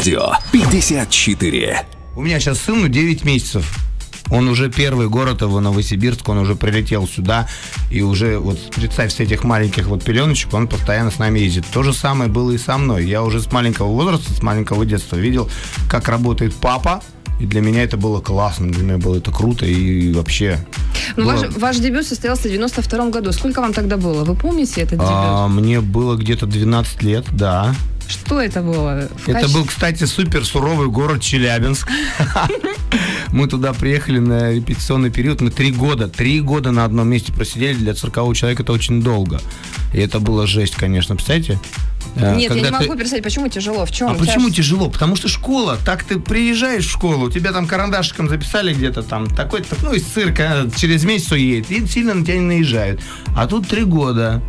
Радио 54. У меня сейчас сыну 9 месяцев. Он уже первый город его, Новосибирск, он уже прилетел сюда. И уже, вот представь, с этих маленьких вот пеленочек он постоянно с нами ездит. То же самое было и со мной. Я уже с маленького возраста, с маленького детства видел, как работает папа. И для меня это было классно, для меня было это круто и вообще... Ну, было... ваш дебют состоялся в 92-м году. Сколько вам тогда было? Вы помните этот дебют? Мне было где-то 12 лет, да. Что это было? Это был, кстати, супер суровый город Челябинск. Мы туда приехали на репетиционный период. Мы 3 года. 3 года на одном месте просидели. Для 40-го человека это очень долго. И это была жесть, конечно, представляете? Нет, когда я не могу представить, почему тяжело, в чем? А почему тяжело? Потому что школа, так ты приезжаешь в школу, тебя там карандашиком записали где-то там, такой-то, ну, из цирка, через месяц уедет, и сильно на тебя не наезжают. А тут 3 года.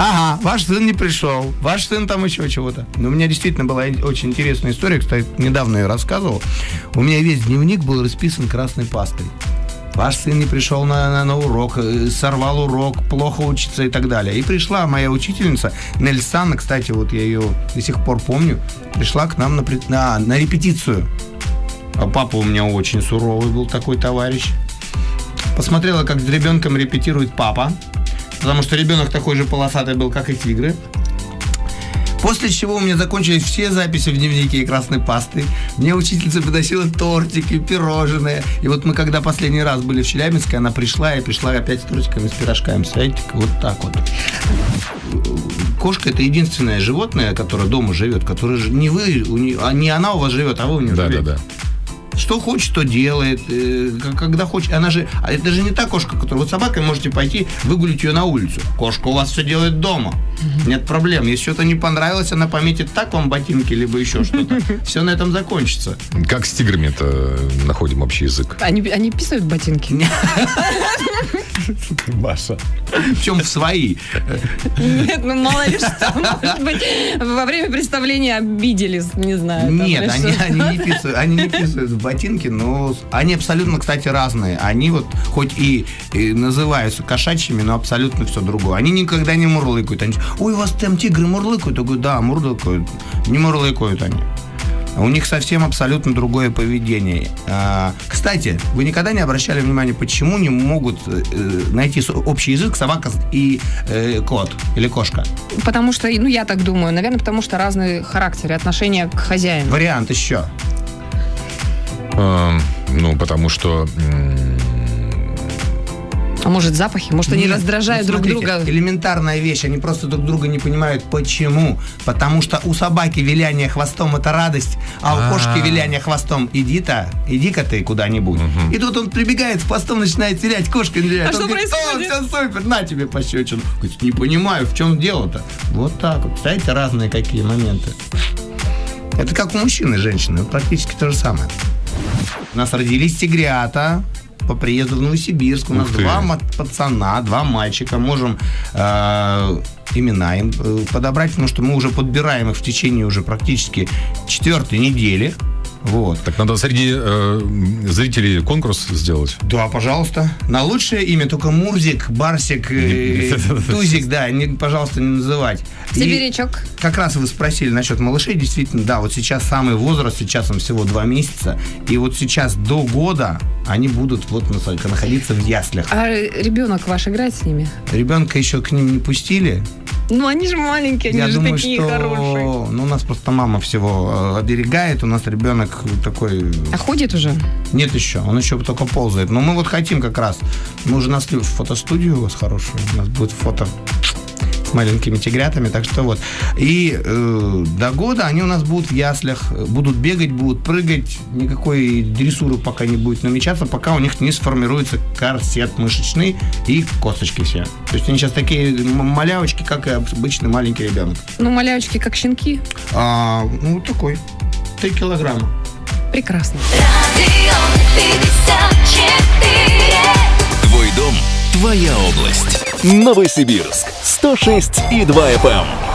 Ага, ваш сын не пришел, ваш сын там еще чего-то. У меня действительно была очень интересная история, кстати, недавно ее рассказывал. У меня весь дневник был расписан красной пастой. Ваш сын не пришел на урок, сорвал урок, плохо учится и так далее. И пришла моя учительница, Нельсана, кстати, вот я ее до сих пор помню, пришла к нам на репетицию. А папа у меня очень суровый был такой товарищ. Посмотрела, как с ребенком репетирует папа, потому что ребенок такой же полосатый был, как и тигры. После чего у меня закончились все записи в дневнике и красной пасты. Мне учительница подносила тортики, пирожные. И вот мы когда последний раз были в Челябинске, она пришла и пришла опять с тортиками, с пирожками. Смотрите, вот так вот. Кошка – это единственное животное, которое дома живет, которое не вы, не она у вас живет, а вы у нее живете. Да, да, да. Что хочет, то делает, когда хочет. Она же, это же не та кошка, которую вот собакой можете пойти выгулить ее на улицу. Кошка у вас все делает дома. Нет проблем. Если что-то не понравилось, она пометит так вам ботинки, либо еще что-то. Все на этом закончится. Как с тиграми-то находим общий язык? Они писают ботинки. Маша. Причем в свои. Нет, ну мало ли что. Может быть, во время представления обиделись, не знаю. Нет, они не писают в ботинки, но они абсолютно, кстати, разные. Они вот хоть и называются кошачьими, но абсолютно все другое. Они никогда не мурлыкают. Они: ой, у вас там тигры мурлыкают? Я говорю: да, мурлыкают. Не мурлыкают они. У них совсем абсолютно другое поведение. Кстати, вы никогда не обращали внимания, почему не могут найти общий язык собака и кот или кошка? Потому что, ну я так думаю, наверное, потому что разные характеры, отношения к хозяину. Вариант еще? Ну, потому что... А может, запахи? Может, они раздражают друг друга? Элементарная вещь. Они просто друг друга не понимают. Почему? Потому что у собаки виляние хвостом – это радость, а у кошки виляние хвостом – иди-ка ты куда-нибудь. И тут он прибегает, хвостом начинает вилять, кошка виляет. А что происходит? Все супер, на тебе пощечину. Не понимаю, в чем дело-то. Вот так вот. Представляете, разные какие моменты. Это как у мужчин и женщины. Практически то же самое. У нас родились тигрята. По приезду в Новосибирск у нас 2 пацана, 2 мальчика. Можем имена им подобрать, потому что мы уже подбираем их в течение уже практически 4-й недели. Вот. Так надо среди зрителей конкурс сделать. Да, пожалуйста. На лучшее имя только Мурзик, Барсик, Тузик, да, пожалуйста, не называть. Сибирячок. Как раз вы спросили насчет малышей. Действительно, да, вот сейчас самый возраст, сейчас им всего 2 месяца. И вот сейчас до года они будут вот находиться в яслях. А ребенок ваш играет с ними? Ребенка еще к ним не пустили. Ну, они же маленькие, они же такие хорошие. Ну, у нас просто мама всего оберегает, у нас ребенок такой... А ходит уже? Нет еще, он еще только ползает. Но мы вот хотим как раз. Мы уже нашли фотостудию у вас хорошую, у нас будет фото с маленькими тигрятами, так что вот. И до года они у нас будут в яслях, будут бегать, будут прыгать, никакой дрессуры пока не будет намечаться, пока у них не сформируется корсет мышечный и косточки все. То есть они сейчас такие малявочки, как и обычный маленький ребенок. Ну, малявочки как щенки? Ну, такой. 3 килограмма. Прекрасно. Твой дом, твоя область. Новосибирск 106,2 FM.